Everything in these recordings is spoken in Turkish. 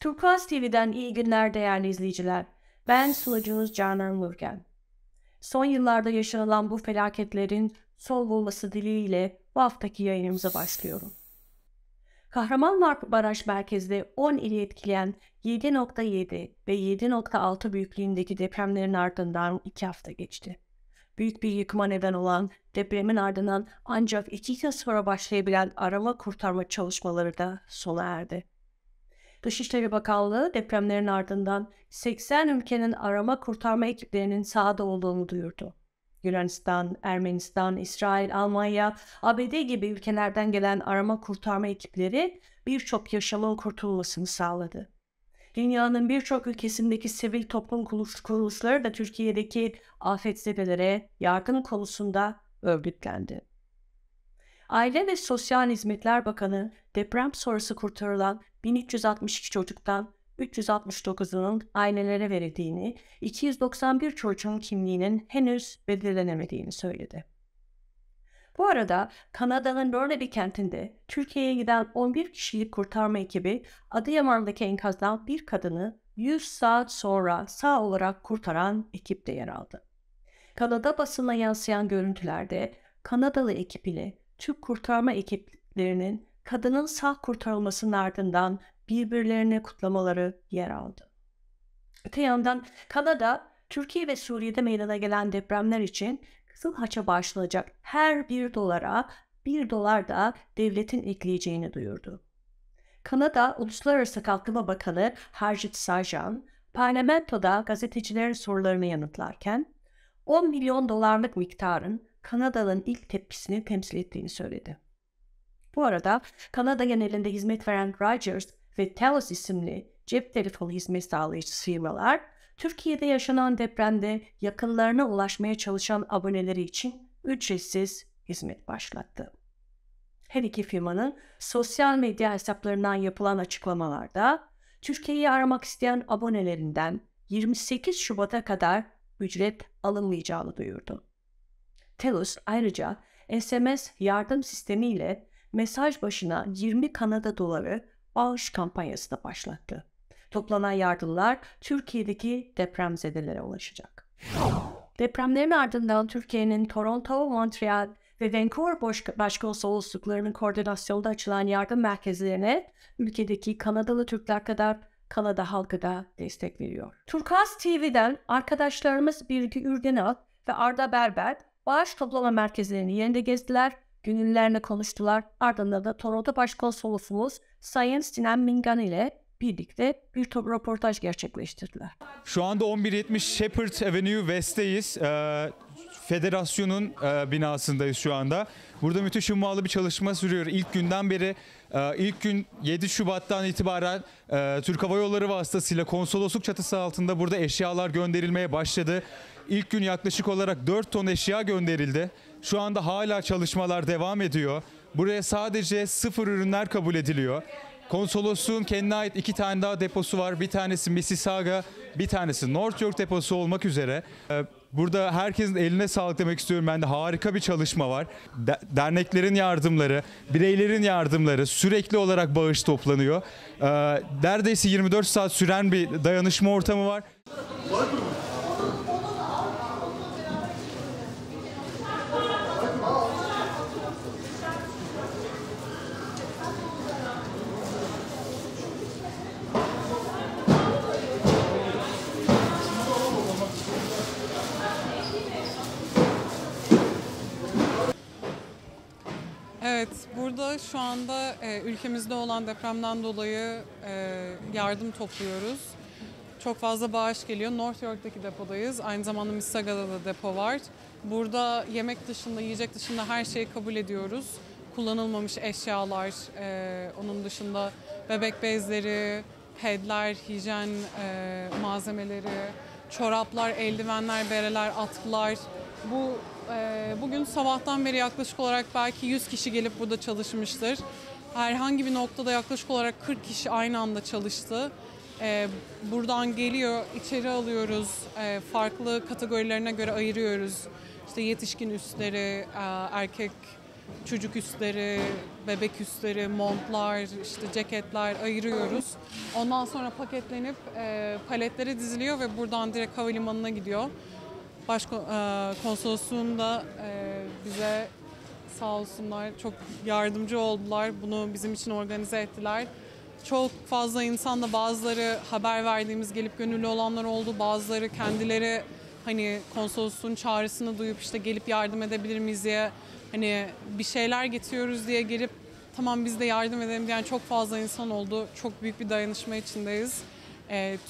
Turkuaz TV'den iyi günler değerli izleyiciler. Ben sunucunuz Canan Vurgun. Son yıllarda yaşanılan bu felaketlerin son bulması diliyle bu haftaki yayınımıza başlıyorum. Kahramanmaraş merkezde 10 ili etkileyen 7.7 ve 7.6 büyüklüğündeki depremlerin ardından 2 hafta geçti. Büyük bir yıkıma neden olan depremin ardından ancak 2 yıl sonra başlayabilen arama kurtarma çalışmaları da sona erdi. Dışişleri Bakanlığı depremlerin ardından 80 ülkenin arama kurtarma ekiplerinin sahada olduğunu duyurdu. Yunanistan, Ermenistan, İsrail, Almanya, ABD gibi ülkelerden gelen arama kurtarma ekipleri birçok yaşamın kurtulmasını sağladı. Dünyanın birçok ülkesindeki sivil toplum kuruluşları da Türkiye'deki afetzedelere yardım konusunda örgütlendi. Aile ve Sosyal Hizmetler Bakanı deprem sonrası kurtarılan 1362 çocuktan 369'unun ailelere verildiğini, 291 çocuğun kimliğinin henüz belirlenemediğini söyledi. Bu arada Kanada'nın Burnaby kentinde Türkiye'ye giden 11 kişilik kurtarma ekibi Adıyaman'daki enkazdan bir kadını 100 saat sonra sağ olarak kurtaran ekipte yer aldı. Kanada basına yansıyan görüntülerde Kanadalı ekip ile Türk kurtarma ekiplerinin kadının sağ kurtarılmasının ardından birbirlerine kutlamaları yer aldı. Öte yandan Kanada, Türkiye ve Suriye'de meydana gelen depremler için Kızılhaç'a bağışlanacak her $1'a $1 da devletin ekleyeceğini duyurdu. Kanada Uluslararası Kalkınma Bakanı Harjit Sajjan, parlamentoda gazetecilerin sorularını yanıtlarken $10 milyon miktarın Kanada'nın ilk tepkisini temsil ettiğini söyledi. Bu arada Kanada genelinde hizmet veren Rogers ve Telus isimli cep telefonu hizmet sağlayıcı firmalar, Türkiye'de yaşanan depremde yakınlarına ulaşmaya çalışan aboneleri için ücretsiz hizmet başlattı. Her iki firmanın sosyal medya hesaplarından yapılan açıklamalarda, Türkiye'yi aramak isteyen abonelerinden 28 Şubat'a kadar ücret alınmayacağını duyurdu. Telus ayrıca SMS yardım sistemiyle mesaj başına $20 bağış kampanyası da başlattı. Toplanan yardımlar Türkiye'deki depremzedelere ulaşacak. Depremlerin ardından Türkiye'nin Toronto, Montreal ve Vancouver başkonsolosluklarının koordinasyonunda açılan yardım merkezlerine ülkedeki Kanadalı Türkler kadar Kanada halkı da destek veriyor. Turkuaz TV'den arkadaşlarımız Birgi Ülgenalp ve Arda Berber bağış toplama merkezlerini yerinde gezdiler, gönüllülerle konuştular, ardından da Toronto Başkonsolosumuz Sayın Sinem Mingan ile birlikte bir top röportaj gerçekleştirdiler. Şu anda 1170 Shepherd Avenue West'teyiz. Federasyonun binasındayız şu anda. Burada müthiş hummalı bir çalışma sürüyor. İlk günden beri, ilk gün 7 Şubat'tan itibaren Türk Hava Yolları vasıtasıyla konsolosluk çatısı altında burada eşyalar gönderilmeye başladı. İlk gün yaklaşık olarak 4 ton eşya gönderildi. Şu anda hala çalışmalar devam ediyor. Buraya sadece sıfır ürünler kabul ediliyor. Konsolosluğun kendine ait 2 tane daha deposu var. Bir tanesi Mississauga, bir tanesi North York deposu olmak üzere. Burada herkesin eline sağlık demek istiyorum. Ben de harika bir çalışma var. Derneklerin yardımları, bireylerin yardımları sürekli olarak bağış toplanıyor. Neredeyse 24 saat süren bir dayanışma ortamı var. Evet, burada şu anda ülkemizde olan depremden dolayı yardım topluyoruz. Çok fazla bağış geliyor. North York'taki depodayız. Aynı zamanda Mississaga'da da depo var. Burada yemek dışında, yiyecek dışında her şeyi kabul ediyoruz. Kullanılmamış eşyalar, onun dışında bebek bezleri, pedler, hijyen malzemeleri, çoraplar, eldivenler, bereler, atkılar. Bugün sabahtan beri yaklaşık olarak belki 100 kişi gelip burada çalışmıştır. Herhangi bir noktada yaklaşık olarak 40 kişi aynı anda çalıştı. Buradan geliyor, içeri alıyoruz, farklı kategorilerine göre ayırıyoruz. İşte yetişkin üstleri, erkek çocuk üstleri, bebek üstleri, montlar, işte ceketler ayırıyoruz. Ondan sonra paketlenip paletlere diziliyor ve buradan direkt havalimanına gidiyor. Başkonsolosluğum da bize sağ olsunlar çok yardımcı oldular. Bunu bizim için organize ettiler. Çok fazla insanla bazıları haber verdiğimiz gelip gönüllü olanlar oldu. Bazıları kendileri hani konsolosluğun çağrısını duyup işte gelip yardım edebilir miyiz diye hani bir şeyler getiriyoruz diye gelip tamam biz de yardım edelim diyen çok fazla insan oldu. Çok büyük bir dayanışma içindeyiz.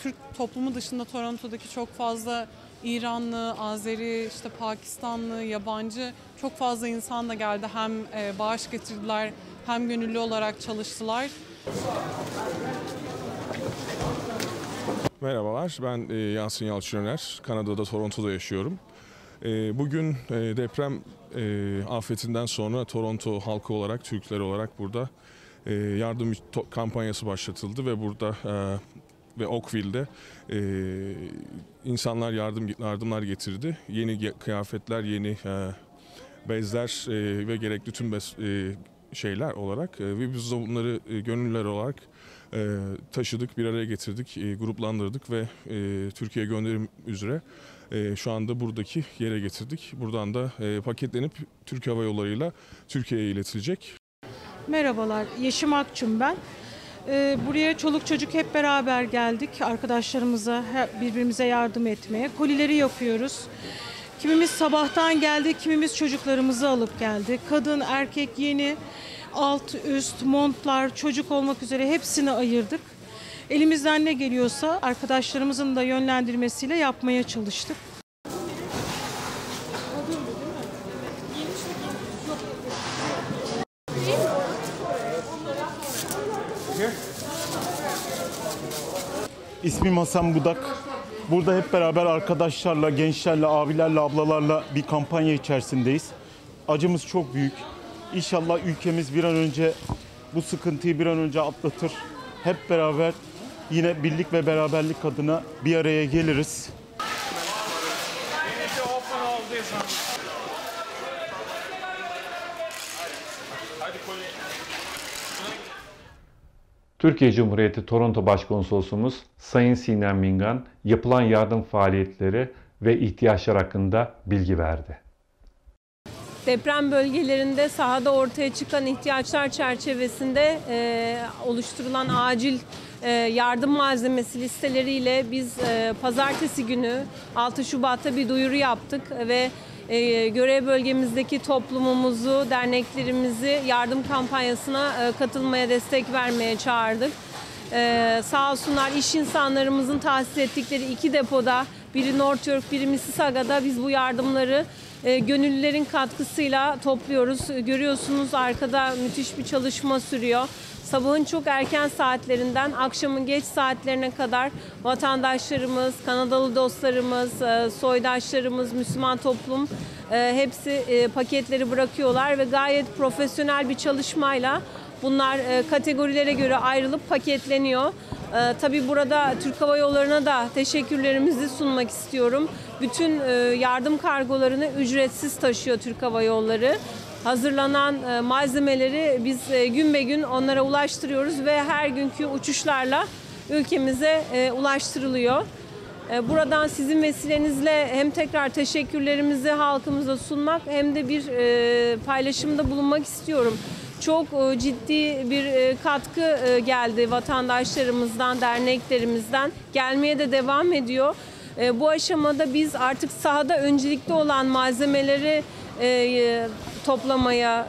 Türk toplumu dışında Toronto'daki çok fazla İranlı, Azeri, işte Pakistanlı, yabancı çok fazla insan da geldi. Hem bağış getirdiler hem gönüllü olarak çalıştılar. Merhabalar, ben Yasin Yalçıner, Kanada'da Toronto'da yaşıyorum. Bugün deprem afetinden sonra Toronto halkı olarak, Türkler olarak burada yardım kampanyası başlatıldı ve burada ve Oakville'de insanlar yardımlar getirdi. Yeni kıyafetler, yeni bezler ve gerekli tüm şeyler olarak ve biz de bunları gönüllüler olarak taşıdık, bir araya getirdik, gruplandırdık ve Türkiye'ye gönderim üzere şu anda buradaki yere getirdik. Buradan da paketlenip Türk Hava Yolları'yla Türkiye'ye iletilecek. Merhabalar, Yeşim Akçım ben. Buraya çoluk çocuk hep beraber geldik. Arkadaşlarımıza, birbirimize yardım etmeye. Kolileri yapıyoruz. Kimimiz sabahtan geldi, kimimiz çocuklarımızı alıp geldi. Kadın, erkek, yeni, alt, üst, montlar, çocuk olmak üzere hepsini ayırdık. Elimizden ne geliyorsa arkadaşlarımızın da yönlendirmesiyle yapmaya çalıştık. İsmim Hasan Budak. Burada hep beraber arkadaşlarla, gençlerle, abilerle, ablalarla bir kampanya içerisindeyiz. Acımız çok büyük. İnşallah ülkemiz bir an önce bu sıkıntıyı bir an önce atlatır. Hep beraber yine birlik ve beraberlik adına bir araya geliriz. Türkiye Cumhuriyeti Toronto Başkonsolosumuz Sayın Sinem Mingan yapılan yardım faaliyetleri ve ihtiyaçlar hakkında bilgi verdi. Deprem bölgelerinde sahada ortaya çıkan ihtiyaçlar çerçevesinde oluşturulan acil yardım malzemesi listeleriyle biz pazartesi günü 6 Şubat'ta bir duyuru yaptık ve görev bölgemizdeki toplumumuzu, derneklerimizi yardım kampanyasına katılmaya, destek vermeye çağırdık. Sağ olsunlar iş insanlarımızın tahsis ettikleri iki depoda, biri North York, biri Missauga'da biz bu yardımları gönüllülerin katkısıyla topluyoruz. Görüyorsunuz arkada müthiş bir çalışma sürüyor. Sabahın çok erken saatlerinden akşamın geç saatlerine kadar vatandaşlarımız, Kanadalı dostlarımız, soydaşlarımız, Müslüman toplum hepsi paketleri bırakıyorlar ve gayet profesyonel bir çalışmayla bunlar kategorilere göre ayrılıp paketleniyor. Tabii burada Türk Hava Yolları'na da teşekkürlerimizi sunmak istiyorum. Bütün yardım kargolarını ücretsiz taşıyor Türk Hava Yolları. Hazırlanan malzemeleri biz gün be gün onlara ulaştırıyoruz ve her günkü uçuşlarla ülkemize ulaştırılıyor. Buradan sizin vesilenizle hem tekrar teşekkürlerimizi halkımıza sunmak hem de bir paylaşımda bulunmak istiyorum. Çok ciddi bir katkı geldi vatandaşlarımızdan, derneklerimizden. Gelmeye de devam ediyor. Bu aşamada biz artık sahada öncelikli olan malzemeleri toplamaya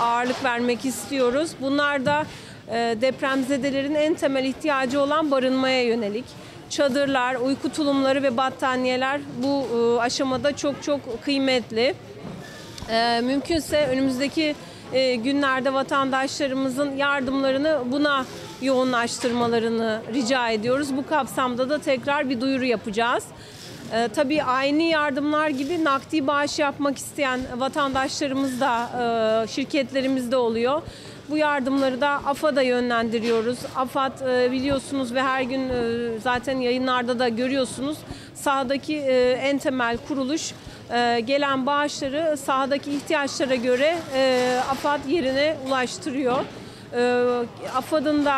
ağırlık vermek istiyoruz. Bunlar da depremzedelerin en temel ihtiyacı olan barınmaya yönelik. Çadırlar, uyku tulumları ve battaniyeler bu aşamada çok çok kıymetli. Mümkünse önümüzdeki günlerde vatandaşlarımızın yardımlarını buna yoğunlaştırmalarını rica ediyoruz. Bu kapsamda da tekrar bir duyuru yapacağız. Tabii aynı yardımlar gibi nakdi bağış yapmak isteyen vatandaşlarımız da şirketlerimizde oluyor. Bu yardımları da AFAD'a yönlendiriyoruz. AFAD biliyorsunuz ve her gün zaten yayınlarda da görüyorsunuz. Sahadaki en temel kuruluş gelen bağışları sahadaki ihtiyaçlara göre AFAD yerine ulaştırıyor. AFAD'ın da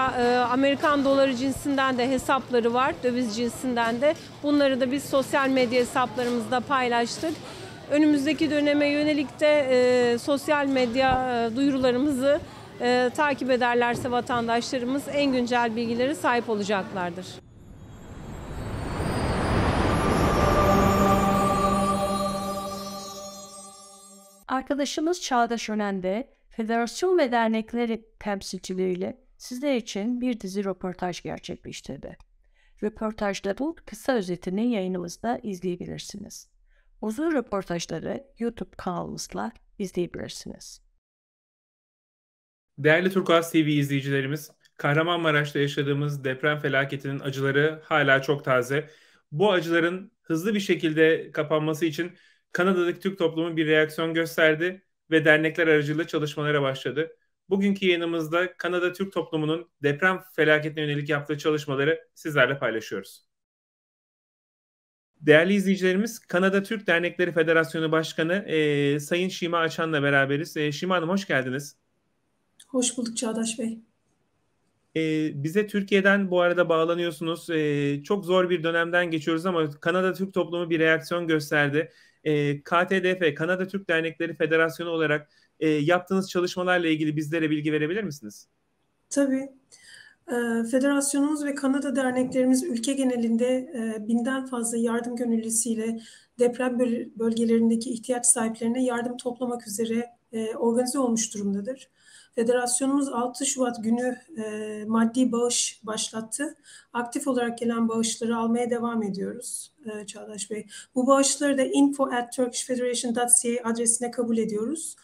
Amerikan doları cinsinden de hesapları var, döviz cinsinden de. Bunları da biz sosyal medya hesaplarımızda paylaştık. Önümüzdeki döneme yönelik de sosyal medya duyurularımızı takip ederlerse vatandaşlarımız en güncel bilgilere sahip olacaklardır. Arkadaşımız Çağdaş Önen de federasyon ve dernekleri temsilcileriyle sizler için bir dizi röportaj gerçekleştirdi. Röportajda bu kısa özetini yayınımızda izleyebilirsiniz. Uzun röportajları YouTube kanalımızla izleyebilirsiniz. Değerli Turkuaz TV izleyicilerimiz, Kahramanmaraş'ta yaşadığımız deprem felaketinin acıları hala çok taze. Bu acıların hızlı bir şekilde kapanması için Kanada'daki Türk toplumu bir reaksiyon gösterdi ve dernekler aracılığıyla çalışmalara başladı. Bugünkü yayınımızda Kanada Türk toplumunun deprem felaketine yönelik yaptığı çalışmaları sizlerle paylaşıyoruz. Değerli izleyicilerimiz, Kanada Türk Dernekleri Federasyonu Başkanı Sayın Şima Açan'la beraberiz. Şima Hanım, hoş geldiniz. Hoş bulduk Çağdaş Bey. Bize Türkiye'den bu arada bağlanıyorsunuz. Çok zor bir dönemden geçiyoruz ama Kanada Türk toplumu bir reaksiyon gösterdi. KTDF, Kanada Türk Dernekleri Federasyonu olarak yaptığınız çalışmalarla ilgili bizlere bilgi verebilir misiniz? Tabii. Federasyonumuz ve Kanada derneklerimiz ülke genelinde 1000'den fazla yardım gönüllüsüyle deprem bölgelerindeki ihtiyaç sahiplerine yardım toplamak üzere organize olmuş durumdadır. Federasyonumuz 6 Şubat günü maddi bağış başlattı. Aktif olarak gelen bağışları almaya devam ediyoruz Çağdaş Bey. Bu bağışları da info@turkishfederation.ca adresine kabul ediyoruz.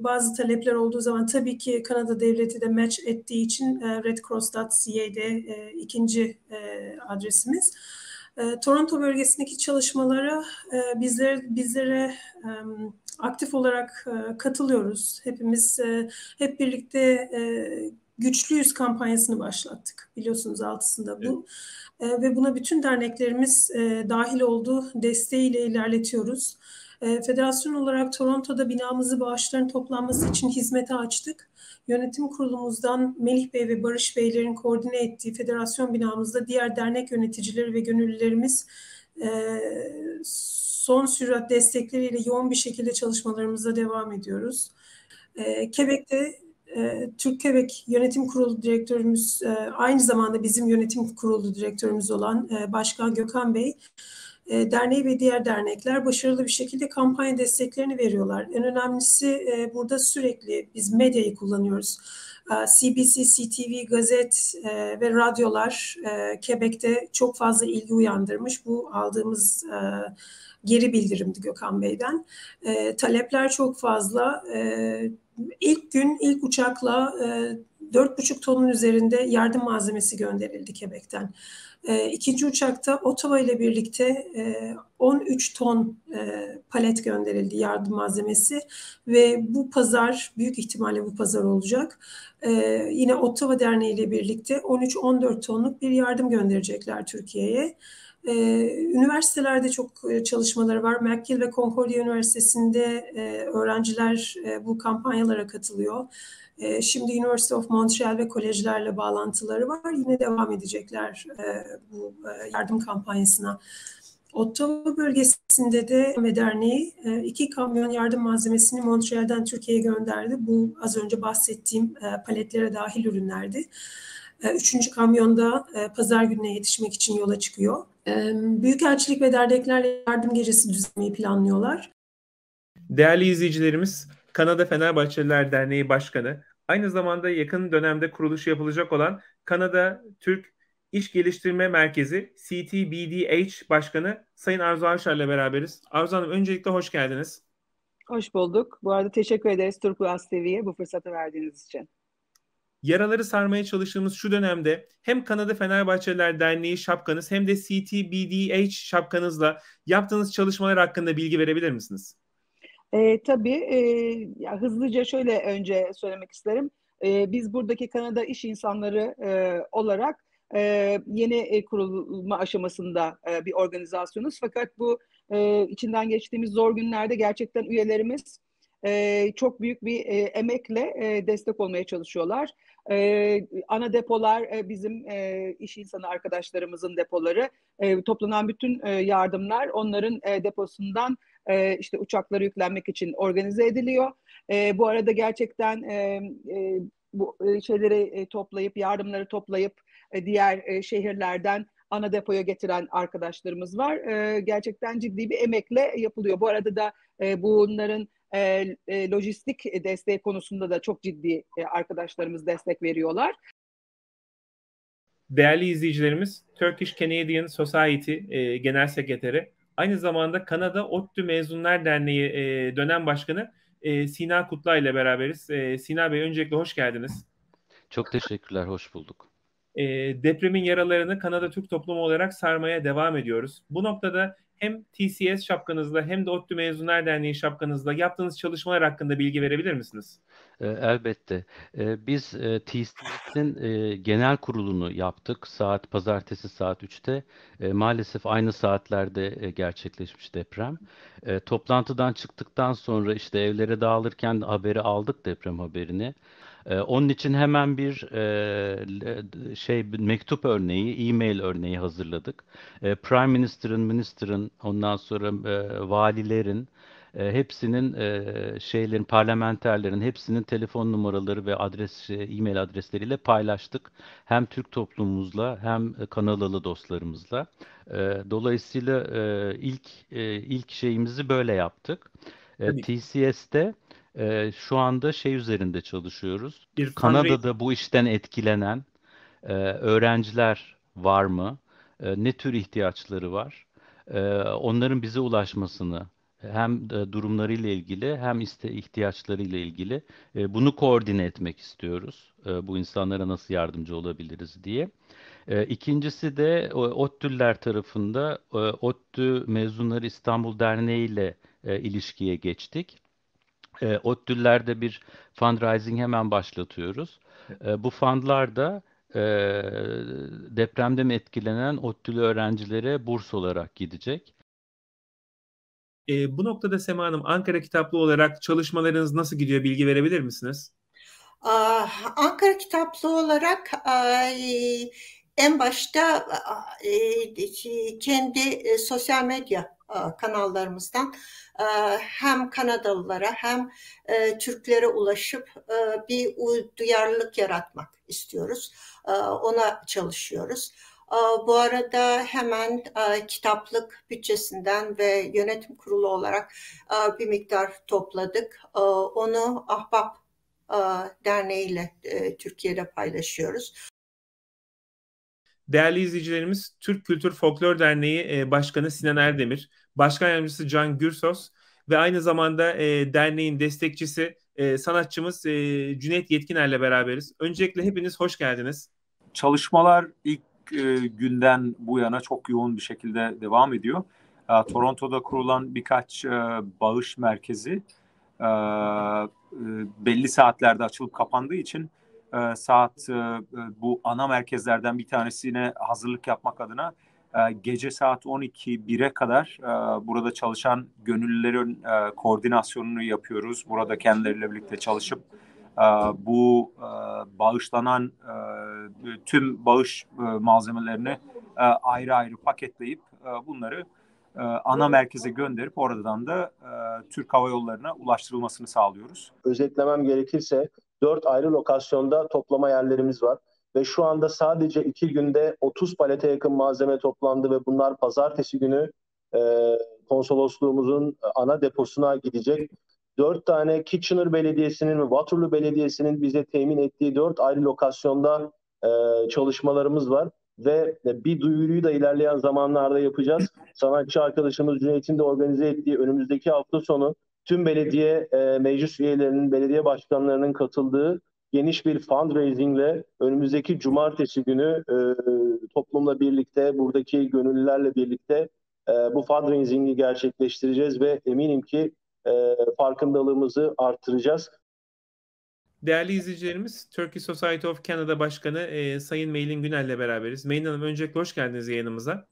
Bazı talepler olduğu zaman tabii ki Kanada devleti de match ettiği için redcross.ca'de ikinci adresimiz. Toronto bölgesindeki çalışmalara bizlere aktif olarak katılıyoruz. Hepimiz hep birlikte güçlüyüz kampanyasını başlattık. Biliyorsunuz 6'sında bu. Evet. Ve buna bütün derneklerimiz dahil oldu. Desteğiyle ilerletiyoruz. Federasyon olarak Toronto'da binamızı bağışların toplanması için hizmete açtık. Yönetim kurulumuzdan Melih Bey ve Barış Beylerin koordine ettiği federasyon binamızda diğer dernek yöneticileri ve gönüllülerimiz son sürat destekleriyle yoğun bir şekilde çalışmalarımıza devam ediyoruz. Quebec'te Türk Quebec Yönetim Kurulu Direktörümüz, aynı zamanda bizim Yönetim Kurulu Direktörümüz olan Başkan Gökhan Bey, derneği ve diğer dernekler başarılı bir şekilde kampanya desteklerini veriyorlar. En önemlisi burada sürekli biz medyayı kullanıyoruz. CBC, CTV, gazet ve radyolar Quebec'te çok fazla ilgi uyandırmış. Bu aldığımız geri bildirimdi Gökhan Bey'den. Talepler çok fazla. İlk gün ilk uçakla 4,5 tonun üzerinde yardım malzemesi gönderildi Quebec'ten. İkinci uçakta Ottawa ile birlikte 13 ton palet gönderildi yardım malzemesi ve bu pazar, büyük ihtimalle bu pazar olacak. Yine Ottawa Derneği ile birlikte 13-14 tonluk bir yardım gönderecekler Türkiye'ye. Üniversitelerde çok çalışmaları var. McGill ve Concordia Üniversitesi'nde öğrenciler bu kampanyalara katılıyor. Şimdi University of Montreal ve kolejlerle bağlantıları var. Yine devam edecekler bu yardım kampanyasına. Ottawa bölgesinde de derneği 2 kamyon yardım malzemesini Montreal'den Türkiye'ye gönderdi. Bu az önce bahsettiğim paletlere dahil ürünlerdi. 3. kamyonda pazar gününe yetişmek için yola çıkıyor. Büyükelçilik ve derneklerle yardım gecesi düzenlemeyi planlıyorlar. Değerli izleyicilerimiz, Kanada Fenerbahçeliler Derneği Başkanı, aynı zamanda yakın dönemde kuruluşu yapılacak olan Kanada Türk İş Geliştirme Merkezi CTBDH Başkanı Sayın Arzu Avşar ile beraberiz. Arzu Hanım, öncelikle hoş geldiniz. Hoş bulduk. Bu arada teşekkür ederiz Turkuaz TV'ye bu fırsatı verdiğiniz için. Yaraları sarmaya çalıştığımız şu dönemde hem Kanada Fenerbahçeliler Derneği şapkanız hem de CTBDH şapkanızla yaptığınız çalışmalar hakkında bilgi verebilir misiniz? Tabii. Hızlıca şöyle önce söylemek isterim. Biz buradaki Kanada iş insanları olarak yeni kurulma aşamasında bir organizasyonuz. Fakat bu içinden geçtiğimiz zor günlerde gerçekten üyelerimiz çok büyük bir emekle destek olmaya çalışıyorlar. Ana depolar bizim iş insanı arkadaşlarımızın depoları. Toplanan bütün yardımlar onların deposundan işte uçaklara yüklenmek için organize ediliyor. Bu arada gerçekten bu şeyleri toplayıp, yardımları toplayıp diğer şehirlerden ana depoya getiren arkadaşlarımız var. Gerçekten ciddi bir emekle yapılıyor. Bu arada da bunların lojistik desteği konusunda da çok ciddi arkadaşlarımız destek veriyorlar. Değerli izleyicilerimiz, Turkish Canadian Society Genel Sekreteri, aynı zamanda Kanada ODTÜ Mezunlar Derneği dönem başkanı Sina Kutlay ile beraberiz. Sina Bey, öncelikle hoş geldiniz. Çok teşekkürler, hoş bulduk. Depremin yaralarını Kanada Türk toplumu olarak sarmaya devam ediyoruz. Bu noktada hem TCS şapkanızla hem de ODTÜ Mezunlar Derneği şapkanızla yaptığınız çalışmalar hakkında bilgi verebilir misiniz? Elbette. Biz TCS'in genel kurulunu yaptık. Pazartesi saat 3'te. Maalesef aynı saatlerde gerçekleşmiş deprem. Toplantıdan çıktıktan sonra işte evlere dağılırken haberi aldık, deprem haberini. Onun için hemen bir mektup örneği, e-mail örneği hazırladık. Prime Minister'ın, ondan sonra valilerin, hepsinin, parlamenterlerin hepsinin telefon numaraları ve e-mail adresleriyle paylaştık. Hem Türk toplumumuzla hem Kanadalı dostlarımızla. Dolayısıyla ilk şeyimizi böyle yaptık. TCS'te şu anda üzerinde çalışıyoruz. Kanada'da bu işten etkilenen öğrenciler var mı? Ne tür ihtiyaçları var? Onların bize ulaşmasını hem durumlarıyla ilgili hem ihtiyaçlarıyla ilgili bunu koordine etmek istiyoruz. Bu insanlara nasıl yardımcı olabiliriz diye. İkincisi de ODTÜ'lüler tarafında ODTÜ Mezunları İstanbul Derneği ile ilişkiye geçtik. ODTÜ'lerde bir fundraising hemen başlatıyoruz. Bu fundlar da depremden etkilenen ODTÜ'lü öğrencilere burs olarak gidecek. Bu noktada Sema Hanım, Ankara Kitaplığı olarak çalışmalarınız nasıl gidiyor? Bilgi verebilir misiniz? Ankara Kitaplığı olarak en başta kendi sosyal medya kanallarımızdan hem Kanadalılara hem Türklere ulaşıp bir duyarlılık yaratmak istiyoruz. Ona çalışıyoruz. Bu arada hemen kitaplık bütçesinden ve yönetim kurulu olarak bir miktar topladık. Onu Ahbap Derneği ile Türkiye'de paylaşıyoruz. Değerli izleyicilerimiz, Türk Kültür Folklor Derneği Başkanı Sinan Erdemir, Başkan Yardımcısı Can Gürsos ve aynı zamanda derneğin destekçisi sanatçımız Cüneyt Yetkiner'le beraberiz. Öncelikle hepiniz hoş geldiniz. Çalışmalar ilk günden bu yana çok yoğun bir şekilde devam ediyor. Toronto'da kurulan birkaç bağış merkezi belli saatlerde açılıp kapandığı için bu ana merkezlerden bir tanesine hazırlık yapmak adına gece saat 12-1'e kadar burada çalışan gönüllülerin koordinasyonunu yapıyoruz. Burada kendileriyle birlikte çalışıp bu bağışlanan tüm bağış malzemelerini ayrı ayrı paketleyip bunları ana merkeze gönderip oradan da Türk Hava Yolları'na ulaştırılmasını sağlıyoruz. Özetlemem gerekirse 4 ayrı lokasyonda toplama yerlerimiz var ve şu anda sadece 2 günde 30 palete yakın malzeme toplandı ve bunlar pazartesi günü konsolosluğumuzun ana deposuna gidecek. 4 tane Kitchener Belediyesi'nin ve Waterloo Belediyesi'nin bize temin ettiği 4 ayrı lokasyonda çalışmalarımız var ve bir duyuruyu da ilerleyen zamanlarda yapacağız. Sanatçı arkadaşımız Cüneyt'in de organize ettiği önümüzdeki hafta sonu tüm belediye meclis üyelerinin, belediye başkanlarının katıldığı geniş bir fundraising ile önümüzdeki cumartesi günü toplumla birlikte, buradaki gönüllülerle birlikte bu fundraising'i gerçekleştireceğiz ve eminim ki farkındalığımızı artıracağız. Değerli izleyicilerimiz, Turkish Society of Canada Başkanı Sayın Melih Günel'le beraberiz. Melih Hanım, öncelikle hoş geldiniz yayınımıza.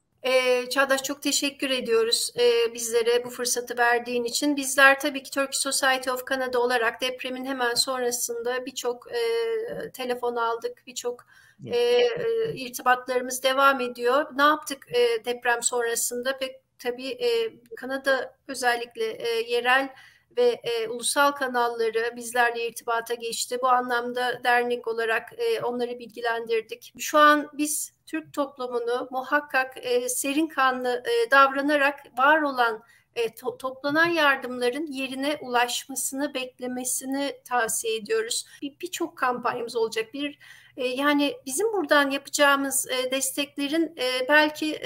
Çağdaş çok teşekkür ediyoruz bizlere bu fırsatı verdiğin için. Bizler tabii ki Turkish Society of Canada olarak depremin hemen sonrasında birçok telefon aldık, birçok irtibatlarımız devam ediyor. Ne yaptık deprem sonrasında? Pek tabii Kanada özellikle yerel ve ulusal kanalları bizlerle irtibata geçti. Bu anlamda dernek olarak onları bilgilendirdik. Şu an biz Türk toplumunu muhakkak serin kanlı davranarak var olan toplanan yardımların yerine ulaşmasını beklemesini tavsiye ediyoruz. Birçok kampanyamız olacak. Yani bizim buradan yapacağımız desteklerin belki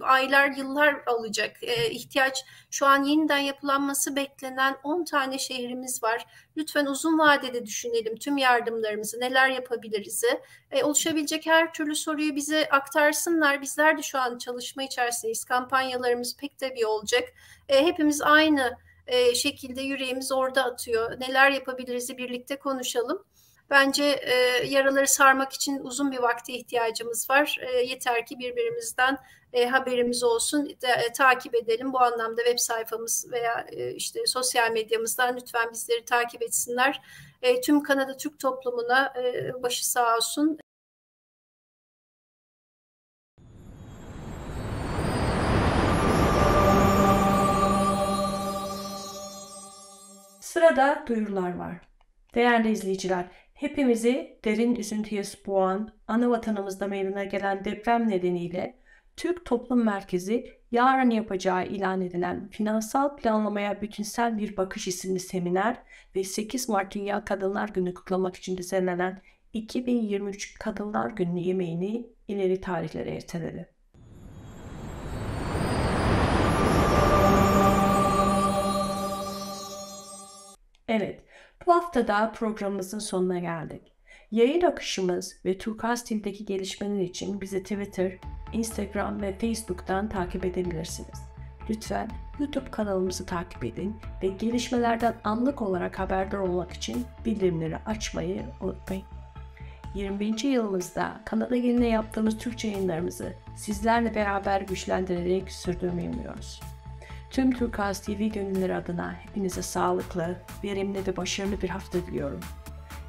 aylar, yıllar alacak ihtiyaç. Şu an yeniden yapılanması beklenen 10 tane şehrimiz var. Lütfen uzun vadede düşünelim tüm yardımlarımızı, neler yapabiliriz. Oluşabilecek her türlü soruyu bize aktarsınlar. Bizler de şu an çalışma içerisindeyiz. Kampanyalarımız pek tabii olacak. Hepimiz aynı şekilde yüreğimiz orada atıyor. Neler yapabiliriz'i birlikte konuşalım. Bence yaraları sarmak için uzun bir vakte ihtiyacımız var. Yeter ki birbirimizden haberimiz olsun, takip edelim. Bu anlamda web sayfamız veya işte sosyal medyamızdan lütfen bizleri takip etsinler. Tüm Kanada Türk toplumuna başı sağ olsun. Sırada duyurular var. Değerli izleyiciler, hepimizi derin üzüntüye boğan, ana vatanımızda meydana gelen deprem nedeniyle Türk Toplum Merkezi yarın yapacağı ilan edilen Finansal Planlamaya Bütünsel Bir Bakış isimli seminer ve 8 Mart Dünya Kadınlar Günü kutlamak için düzenlenen 2023 Kadınlar Günü yemeğini ileri tarihlere erteledi. Evet, bu hafta da programımızın sonuna geldik. Yayın akışımız ve Turkuaz TV'deki gelişmeler için bizi Twitter, Instagram ve Facebook'tan takip edebilirsiniz. Lütfen YouTube kanalımızı takip edin ve gelişmelerden anlık olarak haberdar olmak için bildirimleri açmayı unutmayın. 20. yılımızda Kanada geline yaptığımız Türkçe yayınlarımızı sizlerle beraber güçlendirerek sürdürmeyi umuyoruz. Tüm Turkuaz TV gönülleri adına hepinize sağlıklı, verimli ve başarılı bir hafta diliyorum.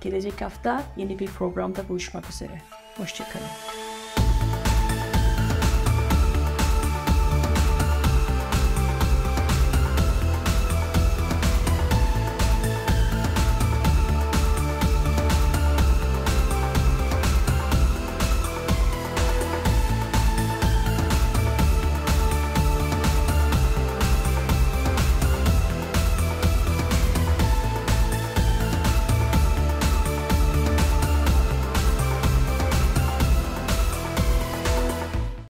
Gelecek hafta yeni bir programda buluşmak üzere. Hoşça kalın.